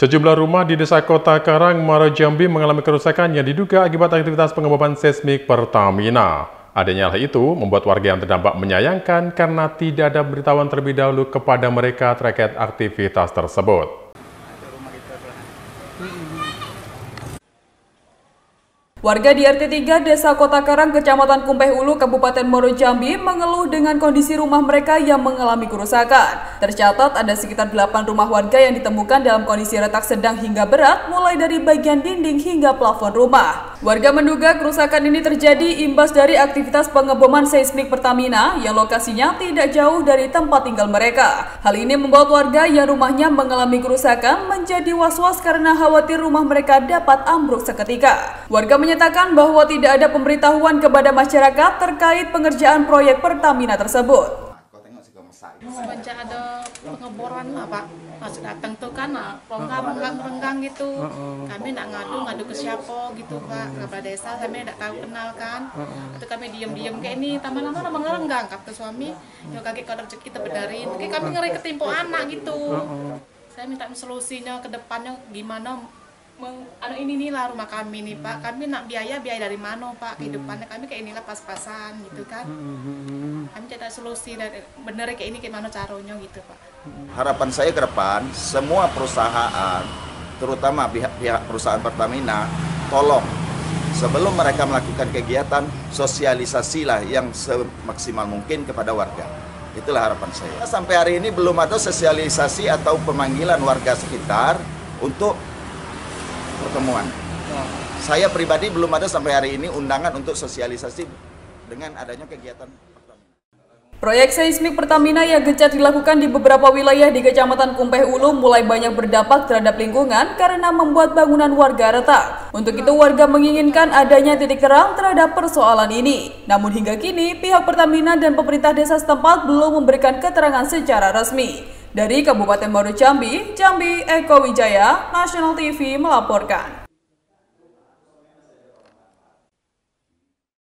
Sejumlah rumah di desa Kota Karang, Muaro Jambi mengalami kerusakan yang diduga akibat aktivitas pengemboman seismik Pertamina. Adanya hal itu membuat warga yang terdampak menyayangkan karena tidak ada beritahuan terlebih dahulu kepada mereka terkait aktivitas tersebut. Warga di RT 3 Desa Kota Karang, Kecamatan Kumpeh Ulu, Kabupaten Muaro Jambi mengeluh dengan kondisi rumah mereka yang mengalami kerusakan. Tercatat ada sekitar 8 rumah warga yang ditemukan dalam kondisi retak sedang hingga berat, mulai dari bagian dinding hingga plafon rumah. Warga menduga kerusakan ini terjadi imbas dari aktivitas pengeboman seismik Pertamina yang lokasinya tidak jauh dari tempat tinggal mereka. Hal ini membuat warga yang rumahnya mengalami kerusakan menjadi was-was karena khawatir rumah mereka dapat ambruk seketika. Warga menyatakan bahwa tidak ada pemberitahuan kepada masyarakat terkait pengerjaan proyek Pertamina tersebut. Semenjak ada pengeboran lah, Pak, masuk datang tuh kan renggang gitu. Kami nak ngadu ke siapa gitu, Pak, kepala desa kami tidak tahu kenal kan. Itu kami diam-diam kayak ini, taman lama ngerenggang kata suami, yo kaki kau rezeki terbedarin. Oke, kami ngeri ketimpa anak gitu. Saya minta solusinya ke depannya gimana. Inilah rumah kami nih, Pak. Kami nak biaya dari mana, Pak? Kehidupannya kami kayak inilah pas-pasan gitu kan. Kami cari solusi dan bener kayak ini gimana caranya gitu, Pak. Harapan saya ke depan semua perusahaan, terutama pihak perusahaan Pertamina, tolong sebelum mereka melakukan kegiatan, sosialisasilah yang semaksimal mungkin kepada warga. Itulah harapan saya. Sampai hari ini belum ada sosialisasi atau pemanggilan warga sekitar untuk pertemuan. Saya pribadi belum ada sampai hari ini undangan untuk sosialisasi dengan adanya kegiatan Pertamina. Proyek seismik Pertamina yang gencar dilakukan di beberapa wilayah di Kecamatan Kumpeh Ulu mulai banyak berdampak terhadap lingkungan karena membuat bangunan warga retak. Untuk itu warga menginginkan adanya titik terang terhadap persoalan ini. Namun hingga kini pihak Pertamina dan pemerintah desa setempat belum memberikan keterangan secara resmi. Dari Kabupaten Muaro Jambi, Jambi Eko Wijaya, National TV melaporkan.